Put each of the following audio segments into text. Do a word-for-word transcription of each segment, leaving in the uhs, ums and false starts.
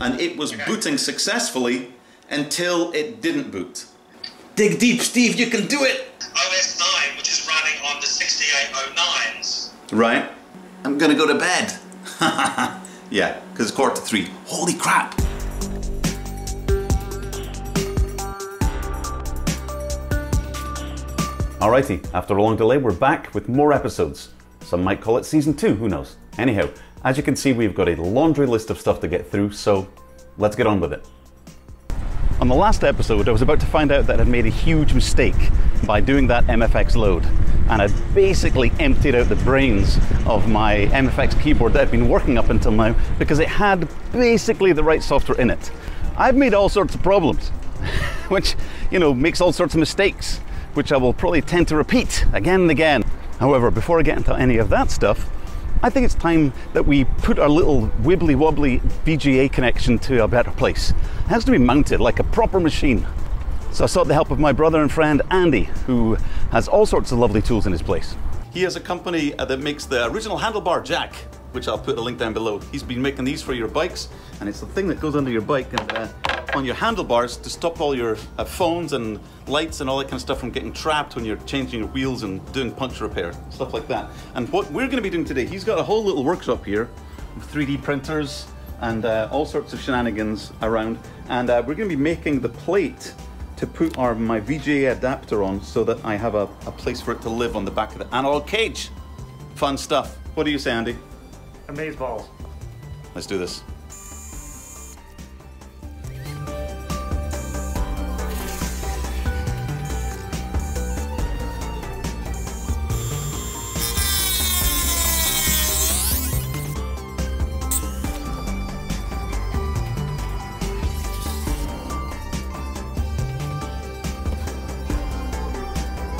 and it was booting successfully until it didn't boot. Dig deep, Steve, you can do it! O S nine, which is running on the sixty-eight oh nines. Right. I'm gonna go to bed. Yeah, because it's quarter to three. Holy crap! Alrighty, after a long delay, we're back with more episodes. Some might call it season two, who knows? Anyhow, as you can see, we've got a laundry list of stuff to get through, so let's get on with it. On the last episode, I was about to find out that I'd made a huge mistake by doing that M F X load, and I'd basically emptied out the brains of my M F X keyboard that I've been working up until now, because it had basically the right software in it. I've made all sorts of problems, which, you know, makes all sorts of mistakes, which I will probably tend to repeat again and again. However, before I get into any of that stuff, I think it's time that we put our little wibbly-wobbly B G A connection to a better place. It has to be mounted like a proper machine. So I sought the help of my brother and friend, Andy, who has all sorts of lovely tools in his place. He has a company that makes the original handlebar jack, which I'll put a link down below. He's been making these for your bikes, and it's the thing that goes under your bike and uh, on your handlebars to stop all your uh, phones and lights and all that kind of stuff from getting trapped when you're changing your wheels and doing puncture repair, stuff like that. And what we're going to be doing today, he's got a whole little workshop here with three D printers and uh, all sorts of shenanigans around, and uh, we're going to be making the plate to put our my V G A adapter on so that I have a, a place for it to live on the back of the analog cage. Fun stuff. What do you say, Andy? Amazeballs. Let's do this.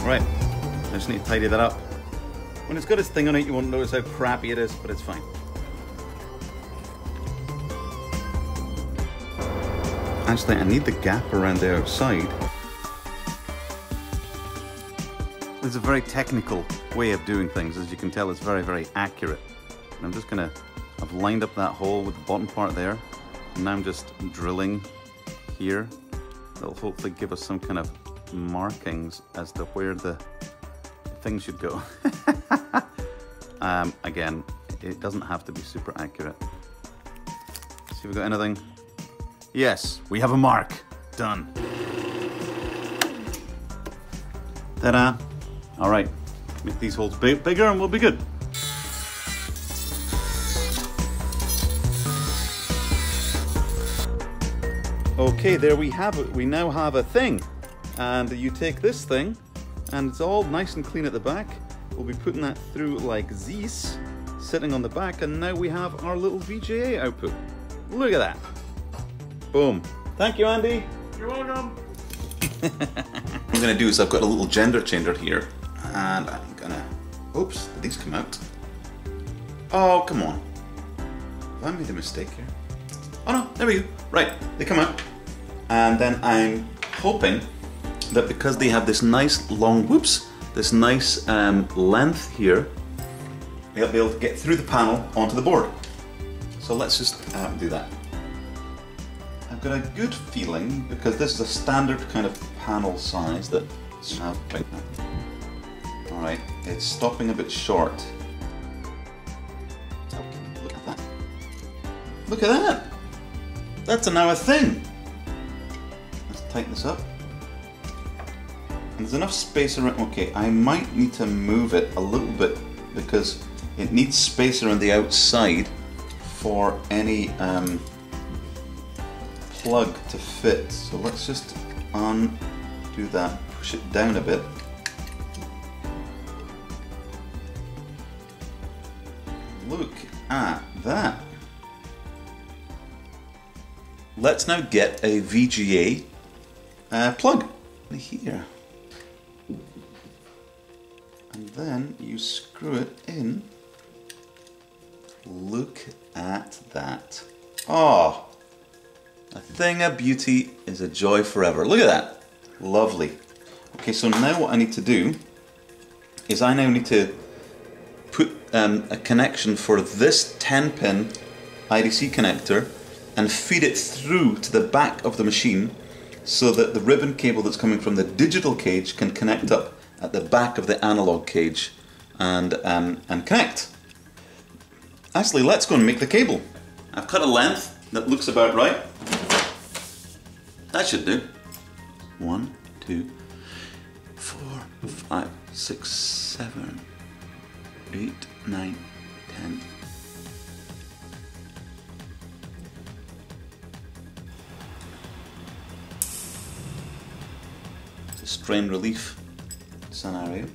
Right, I just need to tidy that up. When it's got its thing on it, you won't notice how crappy it is, but it's fine. Actually, I need the gap around the outside. It's a very technical way of doing things. As you can tell, it's very, very accurate. And I'm just gonna, I've lined up that hole with the bottom part there. And now I'm just drilling here. That'll hopefully give us some kind of markings as to where the thing should go. um, again, it doesn't have to be super accurate. See if we've got anything. Yes, we have a mark. Done. Ta-da. All right, make these holes big, bigger and we'll be good. Okay, there we have it. We now have a thing. And you take this thing, and it's all nice and clean at the back. We'll be putting that through like this, sitting on the back, and now we have our little V G A output. Look at that. Boom. Thank you, Andy. You're welcome. What I'm gonna do is I've got a little gender changer here, and I'm gonna, oops, did these come out? Oh, come on. Have I made a mistake here? Oh no, there we go. Right, they come out. And then I'm hoping that because they have this nice long, whoops, this nice um, length here, they'll be able to get through the panel onto the board. So let's just um, do that. I've got a good feeling, because this is a standard kind of panel size that uh, all right, it's stopping a bit short. Okay, look at that. Look at that. That's now a thing. Let's tighten this up. And there's enough space around, okay, I might need to move it a little bit because it needs space around the outside for any um, plug to fit. So let's just undo that, push it down a bit. Look at that. Let's now get a V G A uh, plug here. And then you screw it in. Look at that. Oh, a thing of beauty is a joy forever. Look at that. Lovely. Okay, so now what I need to do is I now need to put um, a connection for this ten pin I D C connector and feed it through to the back of the machine so that the ribbon cable that's coming from the digital cage can connect up at the back of the analog cage and, um, and connect. Actually, let's go and make the cable. I've cut a length that looks about right. That should do. One, two, four, five, six, seven, eight, nine, ten. It's a strain relief scenario.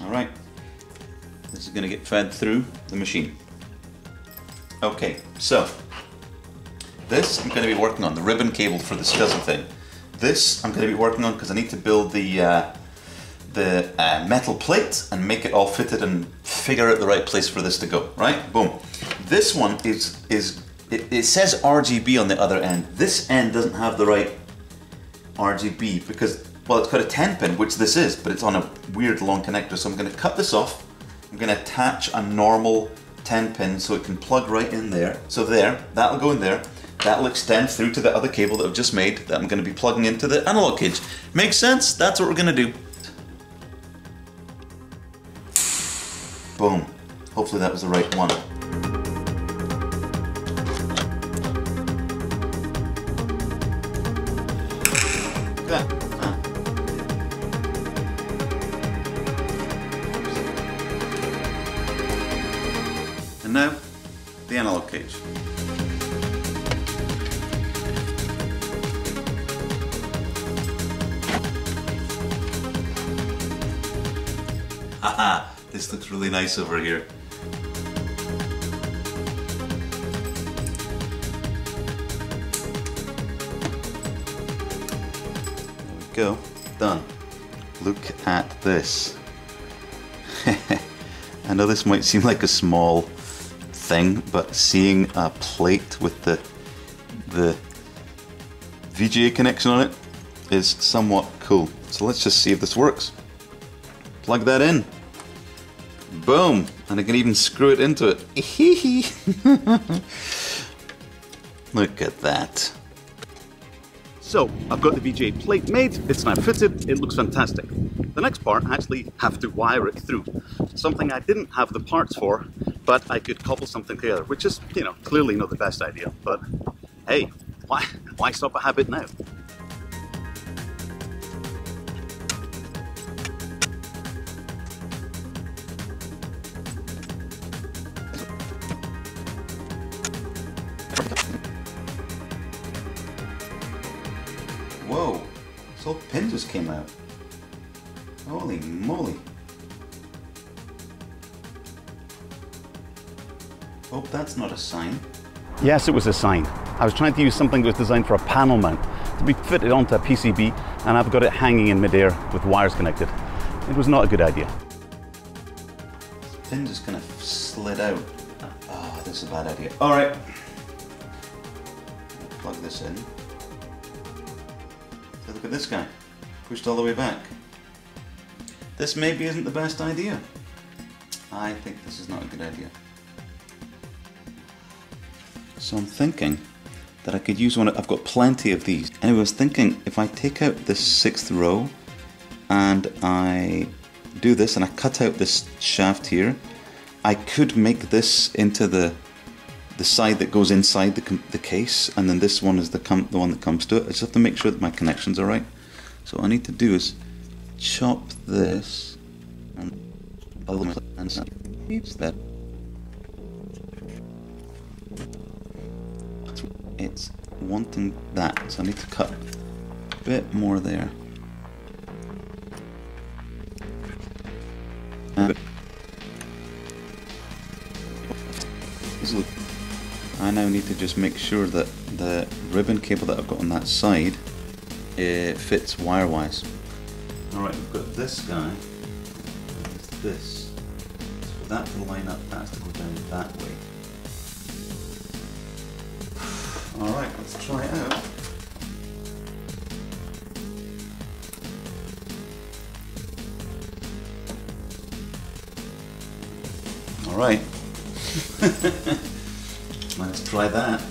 All right, this is going to get fed through the machine. Okay, so this I'm going to be working on, the ribbon cable for this dozen thing. This I'm going to be working on because I need to build the uh, the uh, metal plate and make it all fitted and figure out the right place for this to go. Right, boom. This one is is it, it says R G B on the other end. This end doesn't have the right R G B because, well, it's got a ten pin, which this is, but it's on a weird long connector, so I'm going to cut this off. I'm going to attach a normal ten pin so it can plug right in there. So there, that'll go in there. That'll extend through to the other cable that I've just made that I'm going to be plugging into the analog cage. Makes sense? That's what we're going to do. Boom. Hopefully that was the right one. Now, the analog cage. Haha, this looks really nice over here. There we go, done. Look at this. I know this might seem like a small thing, but seeing a plate with the the V G A connection on it is somewhat cool. So let's just see if this works. Plug that in. Boom! And I can even screw it into it. Look at that. So I've got the V G A plate made, it's now fitted, it looks fantastic. The next part, I actually have to wire it through. Something I didn't have the parts for, but I could cobble something together, which is, you know, clearly not the best idea, but hey, why, why stop a habit now? Whoa, this whole pin just came out. Holy moly. Hope that's not a sign. Yes, it was a sign. I was trying to use something that was designed for a panel mount to be fitted onto a P C B, and I've got it hanging in midair with wires connected. It was not a good idea. The pin just kind of slid out. Oh, that's a bad idea. All right. Plug this in. So look at this guy, pushed all the way back. This maybe isn't the best idea. I think this is not a good idea. So I'm thinking that I could use one, I've got plenty of these. Anyway, I was thinking if I take out this sixth row and I do this and I cut out this shaft here, I could make this into the the side that goes inside the, the case, and then this one is the, com the one that comes to it. I just have to make sure that my connections are right. So what I need to do is chop this and keeps that. It's wanting that, so I need to cut a bit more there. And I now need to just make sure that the ribbon cable that I've got on that side it fits wire-wise. Alright, we've got this guy, it's this, so for that to line up, that has to go down that way. Alright, let's try it out. All right. Let's try that.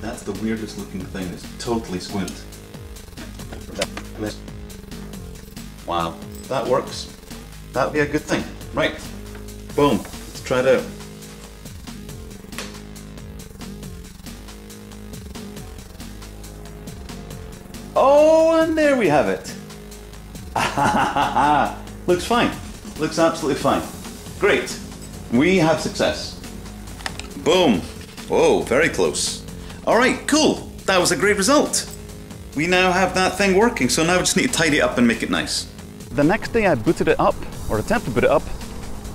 That's the weirdest looking thing. It's totally squint. Wow, that works. That'd be a good thing. Right. Boom. Let's try it out. Oh, and there we have it. Looks fine. Looks absolutely fine. Great. We have success. Boom. Whoa, very close. All right, cool. That was a great result. We now have that thing working, so now we just need to tidy it up and make it nice. The next day I booted it up, or attempted to boot it up,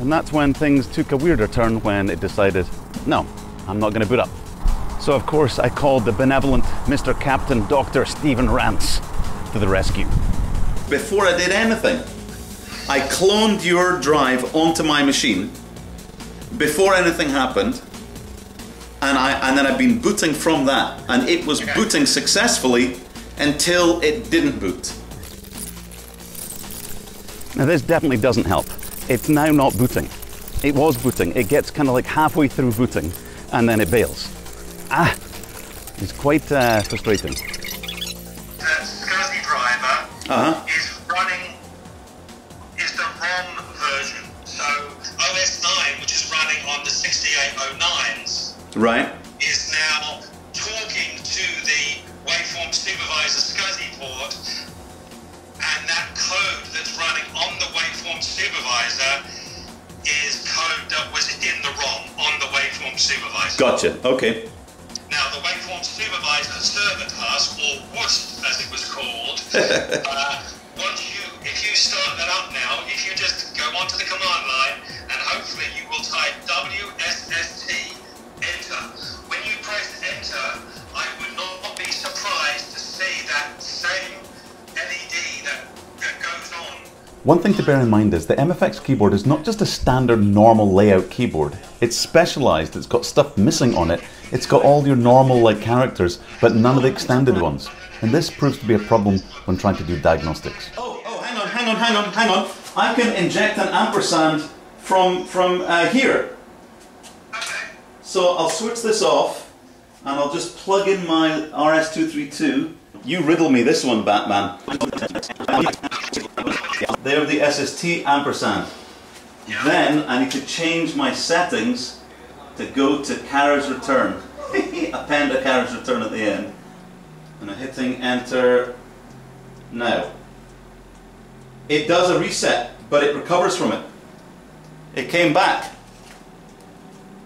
and that's when things took a weirder turn when it decided, no, I'm not going to boot up. So of course I called the benevolent Mister Captain Doctor Stephen Rance to the rescue. Before I did anything, I cloned your drive onto my machine before anything happened, and I and then I've been booting from that, and it was booting successfully until it didn't boot. Now this definitely doesn't help. It's now not booting. It was booting. It gets kind of like halfway through booting, and then it bails. Ah, it's quite uh, frustrating. The S C S I driver uh-huh. is running is the ROM version. So O S nine, which is running on the sixty-eight oh nines, right, is now talking to the waveform supervisor S C S I port, and that code that's running on the waveform supervisor is code that was in the ROM on the waveform supervisor. Gotcha. Okay. Now, the waveform supervisor server task, or W S T as it was called, uh, once you, if you start that up now, if you just go onto the command line, and hopefully you will type W S S T, enter. When you press enter, I would not be surprised to see that same L E D that, that goes on. One thing to bear in mind is the M F X keyboard is not just a standard normal layout keyboard. It's specialized, it's got stuff missing on it, it's got all your normal like characters, but none of the extended ones. And this proves to be a problem when trying to do diagnostics. Oh, oh, hang on, hang on, hang on, hang on. I can inject an ampersand from, from uh, here. Okay. So I'll switch this off, and I'll just plug in my R S two thirty-two. You riddle me this one, Batman. They're the S S T ampersand. Yeah. Then I need to change my settings to go to carriage return. Append a carriage return at the end. And I'm hitting enter now. It does a reset, but it recovers from it. It came back.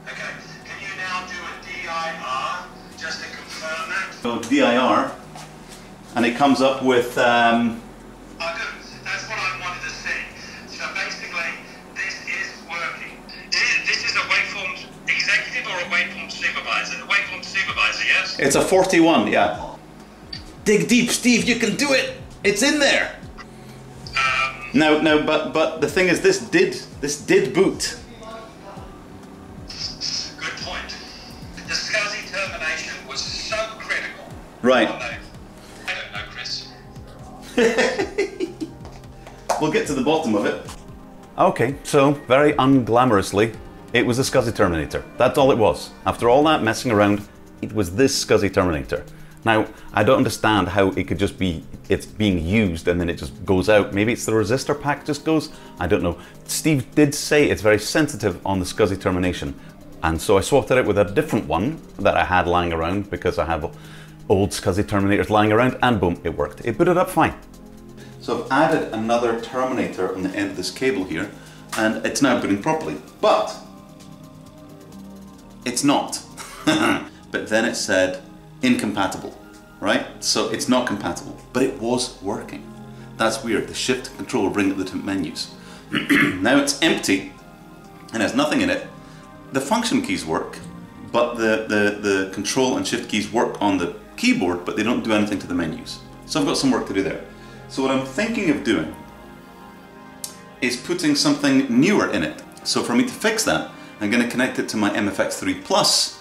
Okay, can you now do a D I R just to confirm that? So D I R, and it comes up with. Um, Yes. It's a forty-one, yeah. Dig deep, Steve, you can do it! It's in there! Um, no, no, but but the thing is, this did, this did boot. Good point. The S C S I termination was so critical. Right. Oh, no. I don't know, Chris. We'll get to the bottom of it. Okay, so, very unglamorously, it was a S C S I terminator. That's all it was. After all that messing around, it was this S C S I terminator. Now, I don't understand how it could just be, it's being used and then it just goes out. Maybe it's the resistor pack just goes, I don't know. Steve did say it's very sensitive on the S C S I termination. And so I swapped it out with a different one that I had lying around because I have old S C S I terminators lying around, and boom, it worked. It booted up fine. So I've added another terminator on the end of this cable here, and it's now booting properly, but it's not. But then it said incompatible, right? So it's not compatible, but it was working. That's weird. The shift and control bring up the different menus. Now it's empty and has nothing in it. The function keys work, but the, the, the control and shift keys work on the keyboard, but they don't do anything to the menus. So I've got some work to do there. So what I'm thinking of doing is putting something newer in it. So for me to fix that, I'm going to connect it to my M F X three Plus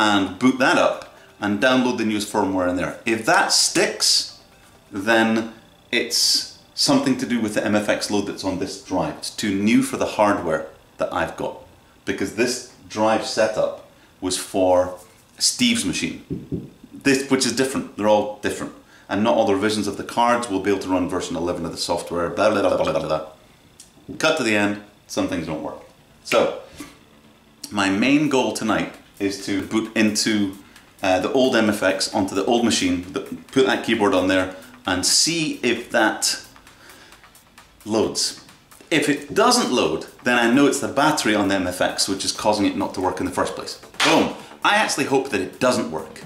and boot that up and download the newest firmware in there. If that sticks, then it's something to do with the M F X load that's on this drive. It's too new for the hardware that I've got. because this drive setup was for Steve's machine, this, which is different, they're all different, and not all the revisions of the cards will be able to run version eleven of the software, blah, blah, blah, blah, blah, blah. Cut to the end, some things don't work. So, my main goal tonight is to boot into uh, the old M F X onto the old machine, put that keyboard on there, and see if that loads. If it doesn't load, then I know it's the battery on the M F X which is causing it not to work in the first place. Boom! I actually hope that it doesn't work,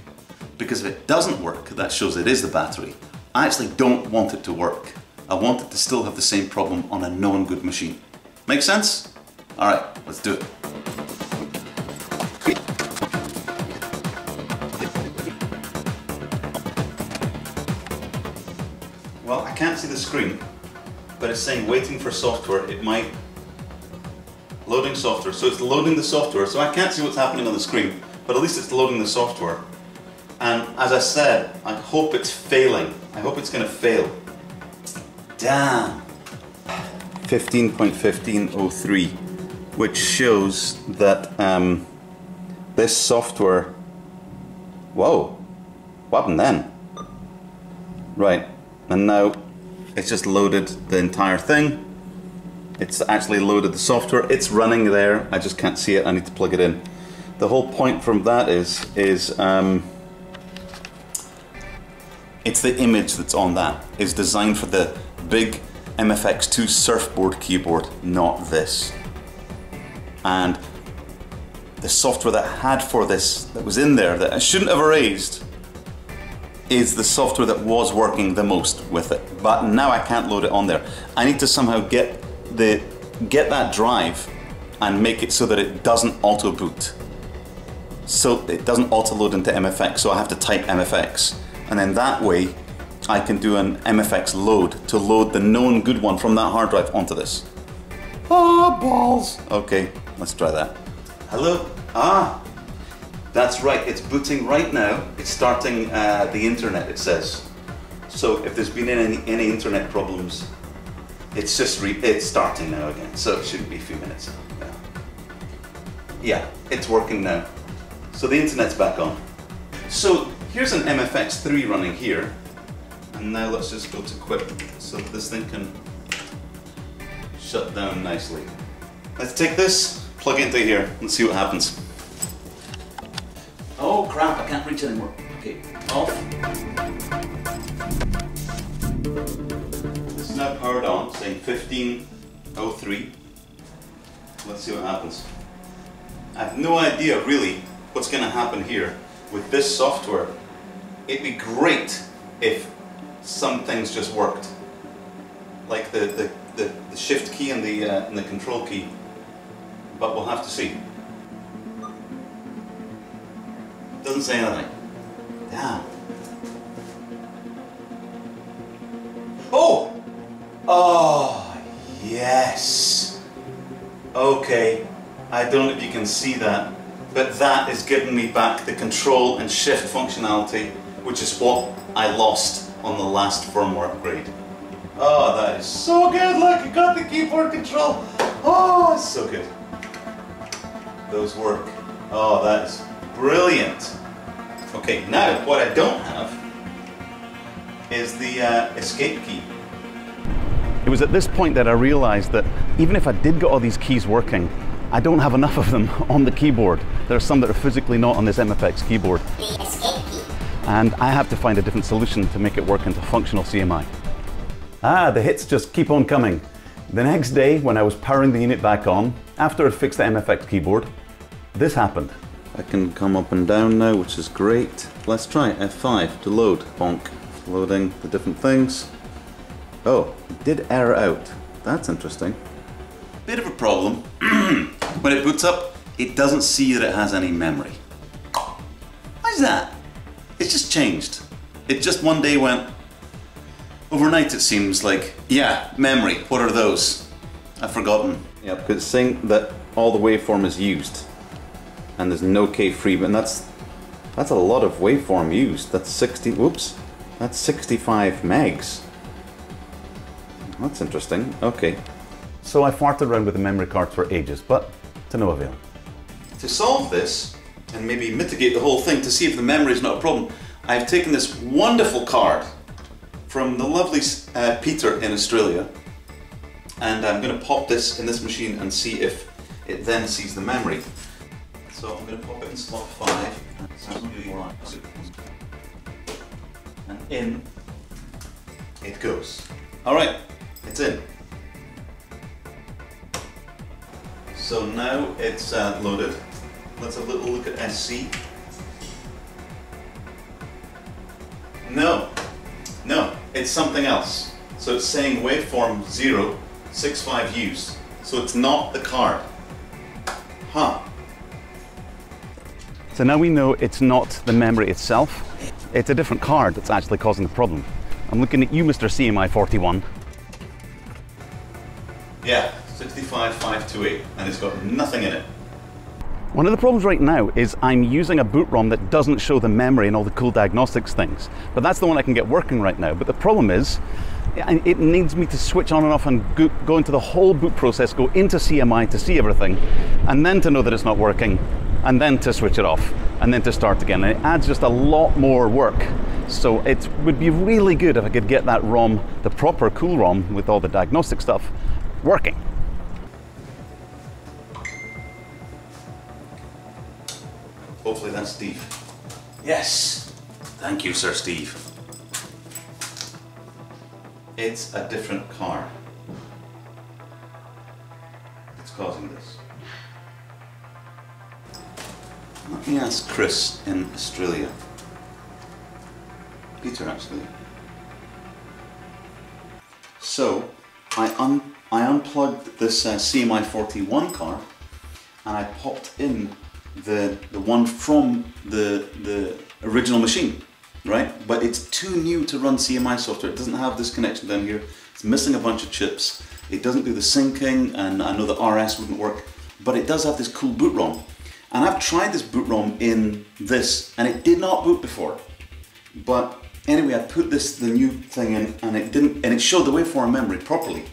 because if it doesn't work, that shows it is the battery. I actually don't want it to work. I want it to still have the same problem on a known good machine. Make sense? Alright, let's do it. Well, I can't see the screen, but it's saying waiting for software, it might... Loading software, so it's loading the software, so I can't see what's happening on the screen, but at least it's loading the software. And as I said, I hope it's failing. I hope it's going to fail. Damn! fifteen point fifteen oh three, which shows that um, this software... Whoa! What happened then? Right, and now it's just loaded the entire thing. It's actually loaded the software. It's running there. I just can't see it. I need to plug it in. The whole point from that is, is um, it's the image that's on that. It's designed for the big M F X two surfboard keyboard, not this. And the software that I had for this, that was in there, that I shouldn't have erased, is the software that was working the most with it. But now I can't load it on there. I need to somehow get The, get that drive and make it so that it doesn't auto boot, so it doesn't auto load into M F X, so I have to type M F X, and then that way I can do an M F X load to load the known good one from that hard drive onto this. Ah, balls! Okay, let's try that. Hello? Ah! That's right, it's booting right now. It's starting uh, the internet, it says. So if there's been any, any internet problems, It's just re it's starting now again, so it shouldn't be a few minutes. Yeah. Yeah, it's working now. So the internet's back on. So here's an M F X three running here, and now let's just go to quit so that this thing can shut down nicely. Let's take this, plug it into here, and see what happens. Oh crap! I can't reach anymore. Okay, off. Now powered on, saying fifteen oh three. Let's see what happens. I have no idea really what's going to happen here with this software. It'd be great if some things just worked, like the the, the, the shift key and the uh, and the control key. But we'll have to see. Doesn't say anything. Damn. Oh. Oh, yes! Okay, I don't know if you can see that, but that is giving me back the control and shift functionality, which is what I lost on the last firmware upgrade. Oh, that is so good! Look, I got the keyboard control! Oh, it's so good. Those work. Oh, that is brilliant! Okay, now what I don't have is the uh, escape key. It was at this point that I realized that even if I did get all these keys working, I don't have enough of them on the keyboard. There are some that are physically not on this M F X keyboard. The escape key. And I have to find a different solution to make it work into functional C M I. Ah, the hits just keep on coming. The next day, when I was powering the unit back on, after I fixed the M F X keyboard, this happened. I can come up and down now, which is great. Let's try F five to load. Bonk. Loading the different things. Oh, it did error out. That's interesting. Bit of a problem. When it boots up, it doesn't see that it has any memory. Why's that? It's just changed. It just one day went... Overnight it seems like, yeah, memory, what are those? I've forgotten. Yeah, because it's saying that all the waveform is used. And there's no K-free, but that's... That's a lot of waveform used. That's sixty... Whoops. That's sixty-five megs. That's interesting, okay. So I farted around with the memory card for ages, but to no avail. to solve this and maybe mitigate the whole thing to see if the memory is not a problem, I've taken this wonderful card from the lovely uh, Peter in Australia, and I'm going to pop this in this machine and see if it then sees the memory. So I'm going to pop it in slot five and in it goes. Alright, it's in. So now it's uh, loaded. Let's have a little look at S C. No, no, it's something else. So it's saying waveform zero six five used. So it's not the card. Huh. So now we know it's not the memory itself. It's a different card that's actually causing the problem. I'm looking at you, Mister C M I forty-one. Yeah, sixty-five five twenty-eight, and it's got nothing in it. One of the problems right now is I'm using a boot ROM that doesn't show the memory and all the cool diagnostics things, but that's the one I can get working right now. But the problem is, it needs me to switch on and off and go into the whole boot process, go into C M I to see everything, and then to know that it's not working, and then to switch it off, and then to start again. And it adds just a lot more work. So it would be really good if I could get that ROM, the proper cool ROM with all the diagnostic stuff, working. Hopefully that's Steve. Yes! Thank you, Sir Steve. It's a different car. It's causing this. Let me ask Chris in Australia. Peter, actually. So, I, un I unplugged this uh, C M I forty-one card and I popped in the, the one from the, the original machine, right? But it's too new to run C M I software. It doesn't have this connection down here. It's missing a bunch of chips. It doesn't do the syncing, and I know the R S wouldn't work, but it does have this cool boot ROM. And I've tried this boot ROM in this, and it did not boot before. But anyway, I put this, the new thing in, and it didn't, and it showed the waveform memory properly.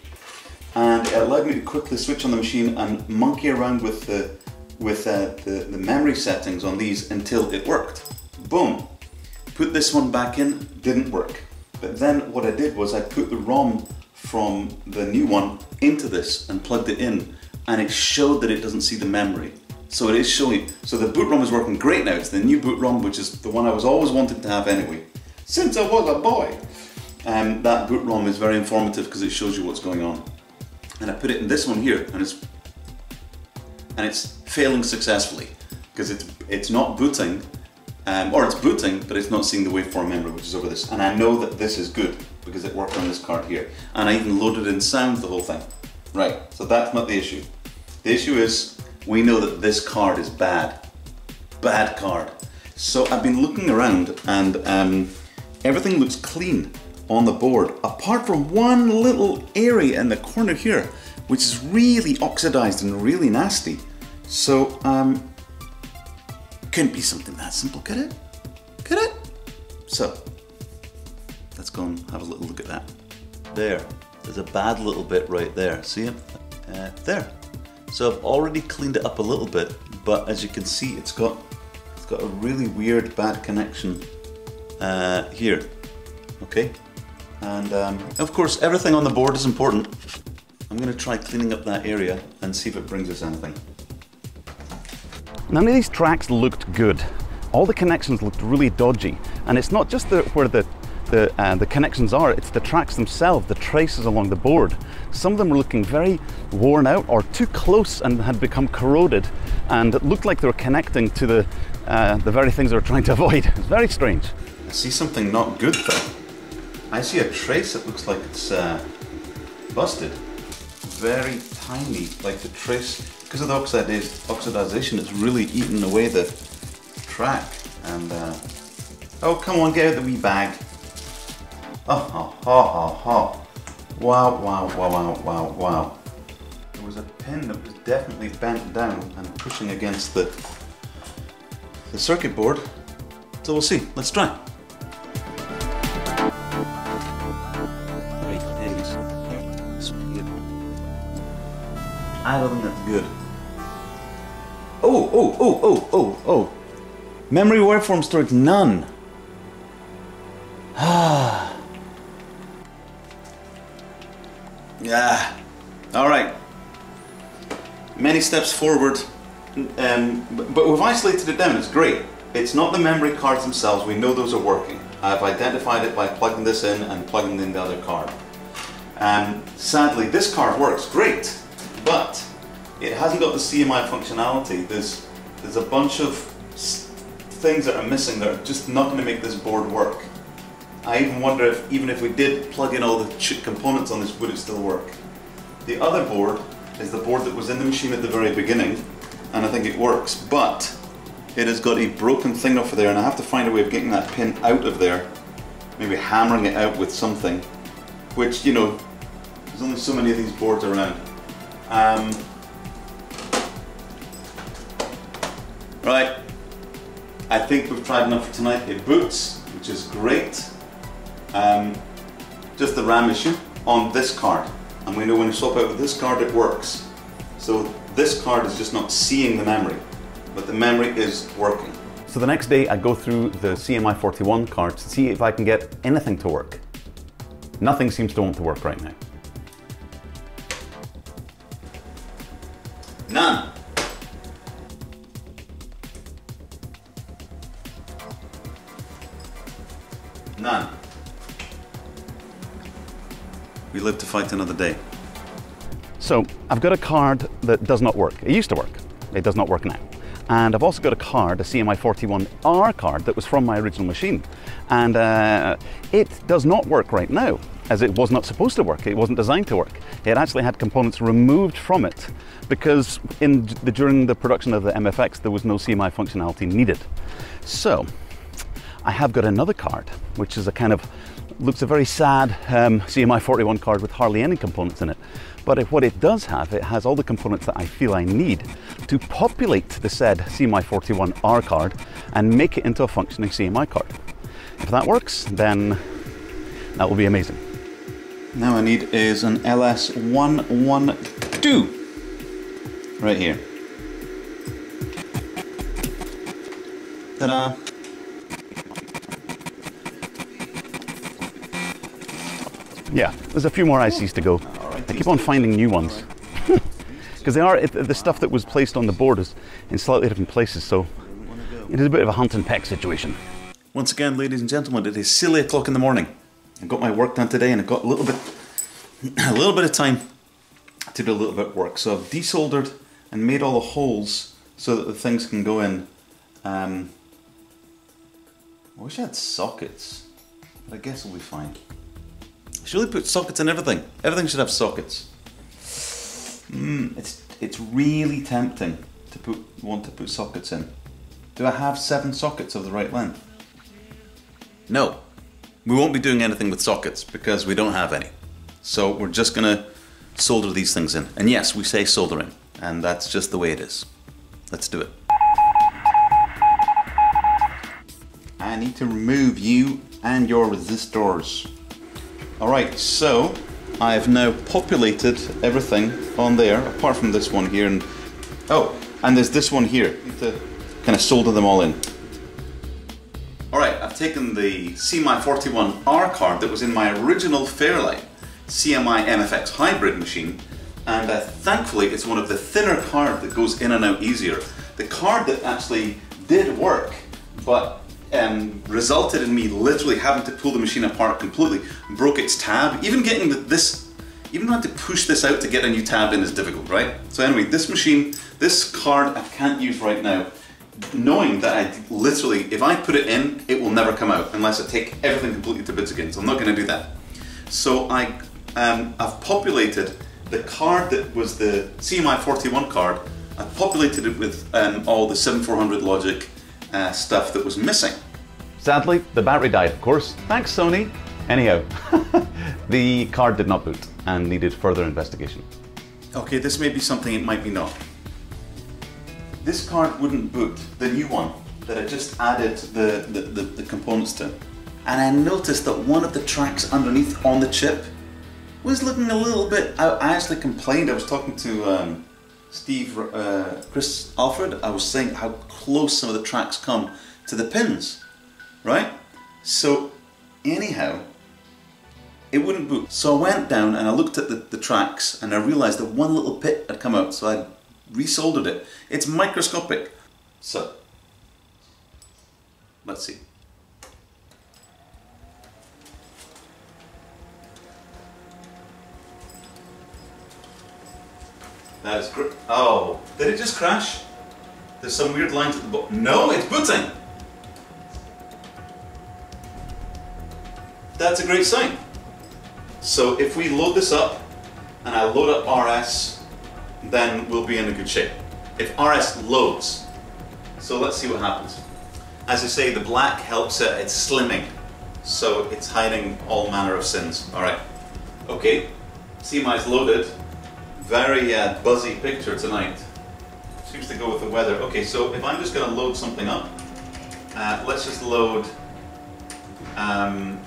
And it allowed me to quickly switch on the machine and monkey around with the, with uh, the, the memory settings on these until it worked. Boom. Put this one back in, didn't work. But then what I did was I put the ROM from the new one into this and plugged it in, and it showed that it doesn't see the memory. So it is showing, so the boot ROM is working great now. It's the new boot ROM, which is the one I was always wanting to have anyway, since I was a boy. Um, that boot ROM is very informative because it shows you what's going on. And I put it in this one here, and it's and it's failing successfully because it's it's not booting, um, or it's booting, but it's not seeing the waveform memory, which is over this. And I know that this is good because it worked on this card here. And I even loaded in sounds, the whole thing. Right, so that's not the issue. The issue is, we know that this card is bad. Bad card. So I've been looking around, and um, everything looks clean on the board, apart from one little area in the corner here, which is really oxidized and really nasty. So, um, couldn't be something that simple, could it? Could it? So, let's go and have a little look at that. There, there's a bad little bit right there. See it? Uh, there. So I've already cleaned it up a little bit, but as you can see, it's got it's got a really weird bad connection uh, here. Okay, and um, of course everything on the board is important. I'm going to try cleaning up that area and see if it brings us anything. None of these tracks looked good. All the connections looked really dodgy, and it's not just the, where the the uh, the connections are, it's the tracks themselves, the traces along the board. Some of them were looking very worn out or too close and had become corroded, and it looked like they were connecting to the uh, the very things they were trying to avoid. It's very strange. I see something not good though. I see a trace that looks like it's uh, busted. Very tiny, like the trace, because of the oxidization, it's really eaten away the track. And uh, oh, come on, get out the wee bag. Oh, oh, oh, oh, oh. Wow, wow, wow, wow, wow, wow. There was a pin that was definitely bent down and pushing against the, the circuit board. So we'll see, let's try. I don't think that's good. Oh, oh, oh, oh, oh, oh. Memory waveform storage, none. Ah. Yeah. All right. Many steps forward, um, but we've isolated it down. It's great. It's not the memory cards themselves. We know those are working. I've identified it by plugging this in and plugging in the other card. Um, sadly, this card works great, but it hasn't got the C M I functionality. There's there's a bunch of things that are missing that are just not going to make this board work. I even wonder if even if we did plug in all the ch components on this, would it still work? The other board is the board that was in the machine at the very beginning, and I think it works, but it has got a broken thing over there, and I have to find a way of getting that pin out of there, maybe hammering it out with something, which, you know, there's only so many of these boards around. Um, right, I think we've tried enough for tonight. It boots, which is great. Um, just the RAM issue on this card, and we know when you swap out with this card it works. So this card is just not seeing the memory, but the memory is working. So the next day I go through the C M I forty-one card to see if I can get anything to work. Nothing seems to want to work right now. None. None. We live to fight another day. So I've got a card that does not work. It used to work. It does not work now. And I've also got a card, a C M I forty-one R card, that was from my original machine. And uh, it does not work right now, as it was not supposed to work. It wasn't designed to work. It actually had components removed from it because in the, during the production of the M F X, there was no C M I functionality needed. So I have got another card, which is a kind of, looks a very sad um, C M I forty-one card with hardly any components in it. But if what it does have, it has all the components that I feel I need to populate the said C M I forty-one R card and make it into a functioning C M I card. If that works, then that will be amazing. Now I need is an L S one twelve right here. Ta-da! Yeah, there's a few more I Cs to go. I keep on finding new ones because they are the stuff that was placed on the board is in slightly different places, so it is a bit of a hunt and peck situation. Once again, ladies and gentlemen, it is silly o'clock in the morning. I got my work done today, and I've got a little bit, a little bit of time to do a little bit of work. So I've desoldered and made all the holes so that the things can go in. Um, I wish I had sockets, but I guess we'll be fine. Should really put sockets in everything. Everything should have sockets. Mm, it's it's really tempting to put want to put sockets in. Do I have seven sockets of the right length? No. We won't be doing anything with sockets because we don't have any. So we're just gonna solder these things in. And yes, we say soldering, and that's just the way it is. Let's do it. I need to remove you and your resistors. Alright, so I've now populated everything on there, apart from this one here, and oh, and there's this one here. I need to kind of solder them all in. Alright, I've taken the C M I forty-one R card that was in my original Fairlight C M I M F X Hybrid machine, and uh, thankfully it's one of the thinner cards that goes in and out easier. The card that actually did work, but Um, resulted in me literally having to pull the machine apart completely, broke its tab. Even getting the, this, even though I had to push this out to get a new tab in is difficult, right? So anyway, this machine, this card I can't use right now, knowing that I literally, if I put it in, it will never come out unless I take everything completely to bits again, so I'm not going to do that. So I, um, I've populated the card that was the C M I forty-one card, I've populated it with um, all the seventy-four hundred logic Uh, stuff that was missing. Sadly, the battery died, of course. Thanks, Sony. Anyhow, the card did not boot and needed further investigation. Okay, this may be something, it might be not. This card wouldn't boot, the new one that I just added the, the, the, the components to. And I noticed that one of the tracks underneath on the chip was looking a little bit, I, I actually complained, I was talking to um, Steve, uh, Chris, Alfred, I was saying how close some of the tracks come to the pins, right? So anyhow, it wouldn't boot. So I went down and I looked at the, the tracks and I realized that one little pit had come out, so I resoldered it. It's microscopic. So, let's see. That is great. Oh, did it just crash? There's some weird lines at the bottom. No, it's booting! That's a great sign. So if we load this up, and I load up R S, then we'll be in a good shape. If R S loads, so let's see what happens. As I say, the black helps it, it's slimming. So it's hiding all manner of sins. Alright, okay, C M I's loaded. Very uh, buzzy picture tonight. Seems to go with the weather. Okay, so if I'm just going to load something up, uh, let's just load um,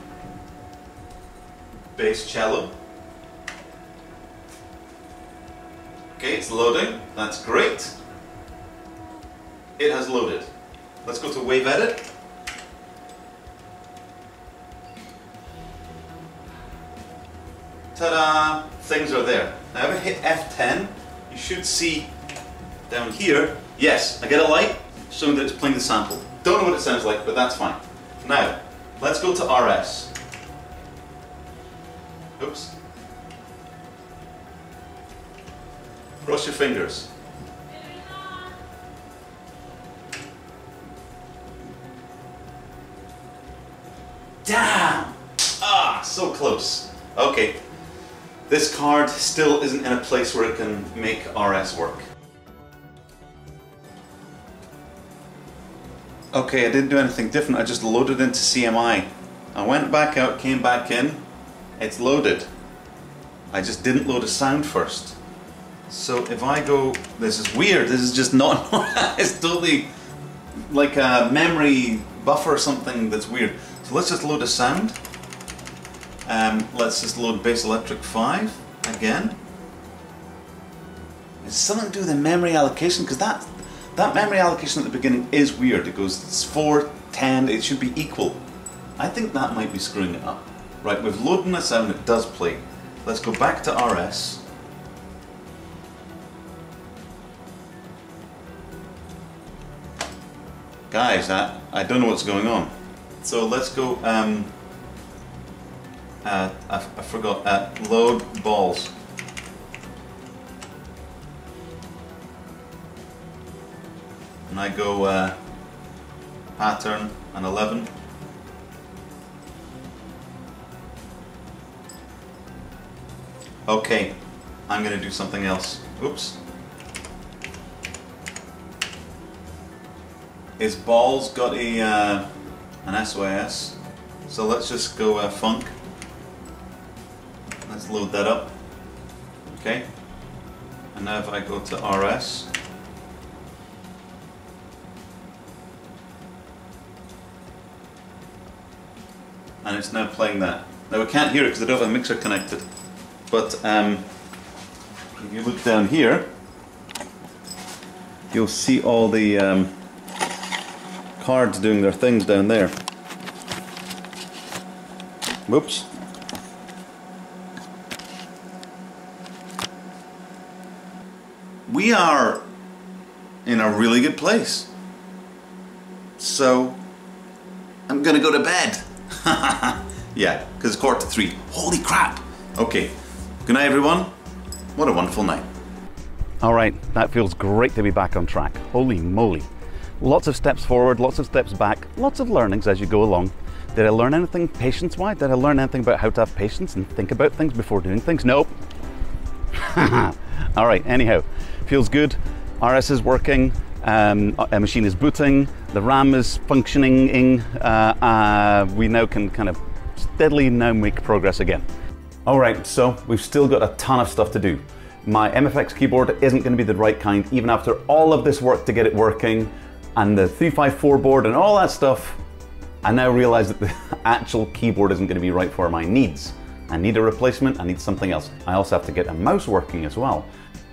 bass cello. Okay, it's loading. That's great. It has loaded. Let's go to wave edit. Ta-da! Things are there. Now if I hit F ten, you should see down here, yes, I get a light showing that it's playing the sample. Don't know what it sounds like, but that's fine. Now, let's go to R S. Oops. Cross your fingers. Damn! Ah, so close. Okay. This card still isn't in a place where it can make R S work. Okay, I didn't do anything different, I just loaded into C M I. I went back out, came back in, it's loaded. I just didn't load a sound first. So if I go, this is weird, this is just not, it's totally like a memory buffer or something that's weird. So let's just load a sound. Um, let's just load Bass Electric five again. It's something to do with the memory allocation, because that, that memory allocation at the beginning is weird. It goes it's four, ten, it should be equal. I think that might be screwing it up. Right, we've loaded a sound, it does play. Let's go back to R S. Guys, I, I don't know what's going on. So let's go... Um, Uh, I, I forgot, uh, load balls. And I go uh, pattern and eleven. Okay, I'm going to do something else. Oops. Is balls got a uh, an S O S? So let's just go uh, funk. Let's load that up. Okay. And now if I go to R S. And it's now playing that. Now we can't hear it because I don't have a mixer connected. But um, if you look down here, you'll see all the um, cards doing their things down there. Whoops. We are in a really good place, so I'm gonna go to bed. Yeah, because it's quarter to three. Holy crap! Okay, good night everyone. What a wonderful night. All right, that feels great to be back on track. Holy moly. Lots of steps forward, lots of steps back, lots of learnings as you go along. Did I learn anything patience-wise? Did I learn anything about how to have patience and think about things before doing things? Nope. All right, anyhow. Feels good, R S is working, um, a machine is booting, the RAM is functioning, uh, uh, we now can kind of steadily now make progress again. All right, so we've still got a ton of stuff to do. My M F X keyboard isn't going to be the right kind, even after all of this work to get it working, and the three five four board and all that stuff, I now realize that the actual keyboard isn't going to be right for my needs. I need a replacement, I need something else. I also have to get a mouse working as well.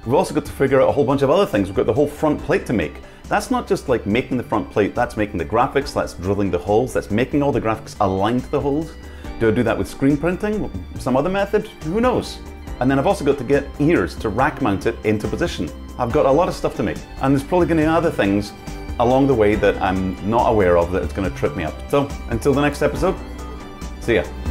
We've also got to figure out a whole bunch of other things. We've got the whole front plate to make. That's not just like making the front plate, that's making the graphics, that's drilling the holes, that's making all the graphics aligned to the holes. Do I do that with screen printing? Some other method? Who knows? And then I've also got to get ears to rack mount it into position. I've got a lot of stuff to make, and there's probably going to be other things along the way that I'm not aware of that it's going to trip me up. So until the next episode, see ya.